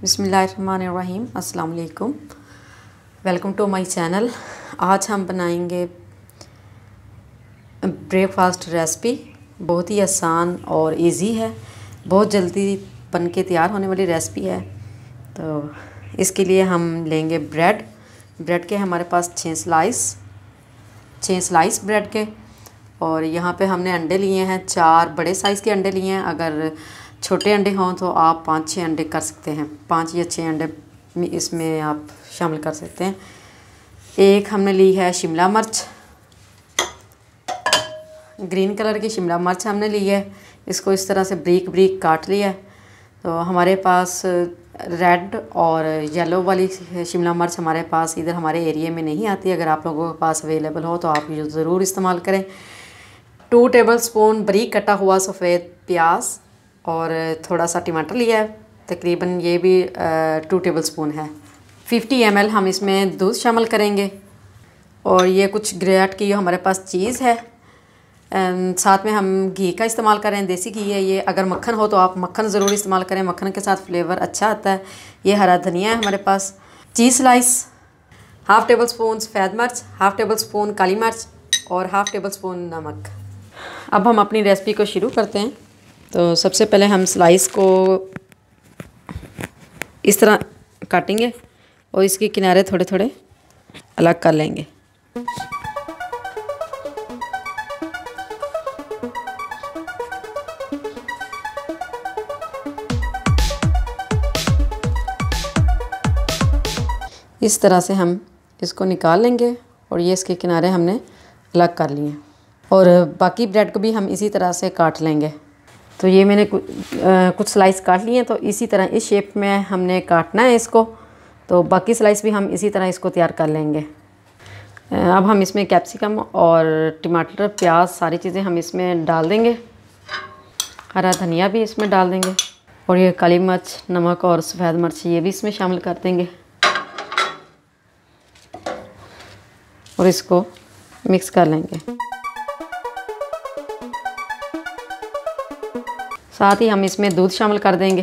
बिस्मिल्लाहिर्रहमानिर्रहीम, अस्सलाम वालेकुम, वेलकम टू माय चैनल। आज हम बनाएंगे ब्रेकफास्ट रेसिपी। बहुत ही आसान और इजी है, बहुत जल्दी बनके तैयार होने वाली रेसिपी है। तो इसके लिए हम लेंगे ब्रेड के हमारे पास 6 स्लाइस ब्रेड के। और यहाँ पे हमने अंडे लिए हैं, 4 बड़े साइज़ के अंडे लिए हैं। अगर छोटे अंडे हों तो आप 5-6 अंडे कर सकते हैं, 5 या 6 अंडे इसमें आप शामिल कर सकते हैं। एक हमने ली है शिमला मिर्च, ग्रीन कलर की शिमला मिर्च हमने ली है। इसको इस तरह से ब्रीक ब्रीक काट लिया है। तो हमारे पास रेड और येलो वाली शिमला मिर्च हमारे पास इधर हमारे एरिया में नहीं आती। अगर आप लोगों के पास अवेलेबल हो तो आप ये ज़रूर इस्तेमाल करें। 2 टेबलस्पून बारीक कटा हुआ सफ़ेद प्याज और थोड़ा सा टमाटर लिया है, तकरीबन ये भी 2 टेबलस्पून है। 50 ml हम इसमें दूध शामिल करेंगे। और ये कुछ ग्रेट की हमारे पास चीज़ है। साथ में हम घी का इस्तेमाल करें, देसी घी है ये। अगर मक्खन हो तो आप मक्खन ज़रूर इस्तेमाल करें, मक्खन के साथ फ्लेवर अच्छा आता है। ये हरा धनिया है हमारे पास। चीज़ स्लाइस, 1/2 टेबलस्पून सफ़ेद मिर्च, 1/2 टेबलस्पून काली मिर्च और 1/2 टेबलस्पून नमक। अब हम अपनी रेसिपी को शुरू करते हैं। तो सबसे पहले हम स्लाइस को इस तरह काटेंगे और इसके किनारे थोड़े थोड़े अलग कर लेंगे। इस तरह से हम इसको निकाल लेंगे और ये इसके किनारे हमने अलग कर लिए। और बाकी ब्रेड को भी हम इसी तरह से काट लेंगे। तो ये मैंने कुछ स्लाइस काट लिए हैं, तो इसी तरह इस शेप में हमने काटना है इसको। तो बाकी स्लाइस भी हम इसी तरह इसको तैयार कर लेंगे। अब हम इसमें कैप्सिकम और टमाटर, प्याज, सारी चीज़ें हम इसमें डाल देंगे। हरा धनिया भी इसमें डाल देंगे और ये काली मिर्च, नमक और सफ़ेद मिर्च ये भी इसमें शामिल कर देंगे और इसको मिक्स कर लेंगे। साथ ही हम इसमें दूध शामिल कर देंगे।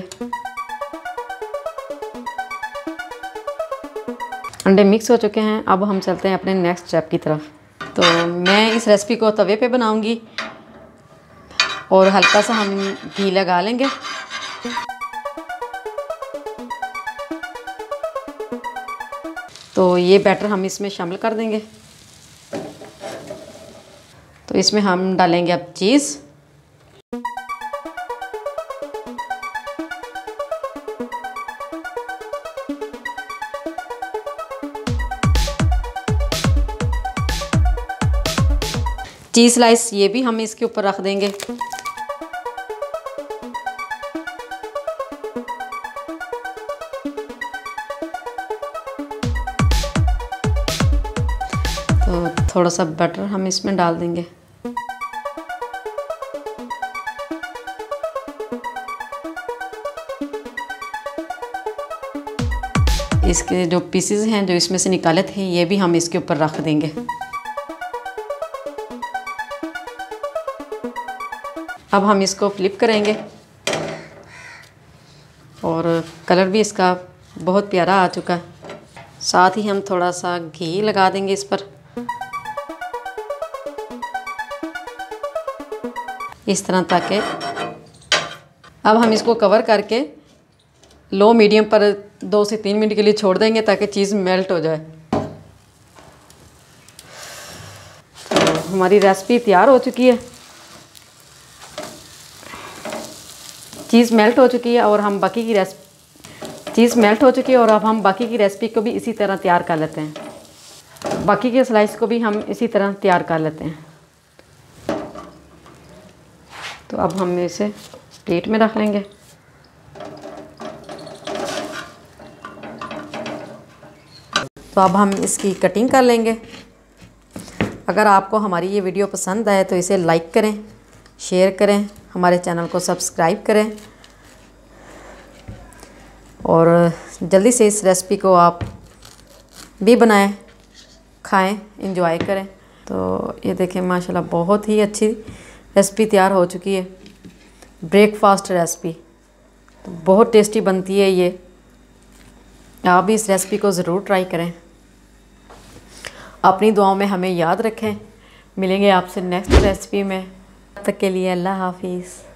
अंडे मिक्स हो चुके हैं। अब हम चलते हैं अपने नेक्स्ट स्टेप की तरफ। तो मैं इस रेसिपी को तवे पे बनाऊंगी और हल्का सा हम घी लगा लेंगे। तो ये बैटर हम इसमें शामिल कर देंगे। तो इसमें हम डालेंगे अब चीज़। चीज़ स्लाइस ये भी हम इसके ऊपर रख देंगे। तो थोड़ा सा बटर हम इसमें डाल देंगे। इसके जो पीसेस हैं जो इसमें से निकाले थे ये भी हम इसके ऊपर रख देंगे। अब हम इसको फ्लिप करेंगे और कलर भी इसका बहुत प्यारा आ चुका है। साथ ही हम थोड़ा सा घी लगा देंगे इस पर। इस तरह, ताकि अब हम इसको कवर करके लो मीडियम पर 2 से 3 मिनट के लिए छोड़ देंगे ताकि चीज़ मेल्ट हो जाए। तो हमारी रेसिपी तैयार हो चुकी है, चीज़ मेल्ट हो चुकी है और हम बाकी की रेसिपी को भी इसी तरह तैयार कर लेते हैं। बाकी के स्लाइस को भी हम इसी तरह तैयार कर लेते हैं। तो अब हम इसे प्लेट में रख लेंगे। तो अब हम इसकी कटिंग कर लेंगे। अगर आपको हमारी ये वीडियो पसंद आए तो इसे लाइक करें, शेयर करें, हमारे चैनल को सब्सक्राइब करें और जल्दी से इस रेसिपी को आप भी बनाएं, खाएं, एंजॉय करें। तो ये देखें, माशाल्लाह बहुत ही अच्छी रेसिपी तैयार हो चुकी है, ब्रेकफास्ट रेसिपी। तो बहुत टेस्टी बनती है ये। आप भी इस रेसिपी को ज़रूर ट्राई करें। अपनी दुआओं में हमें याद रखें। मिलेंगे आपसे नेक्स्ट रेसिपी में। तब तक के लिए अल्लाह हाफिज़।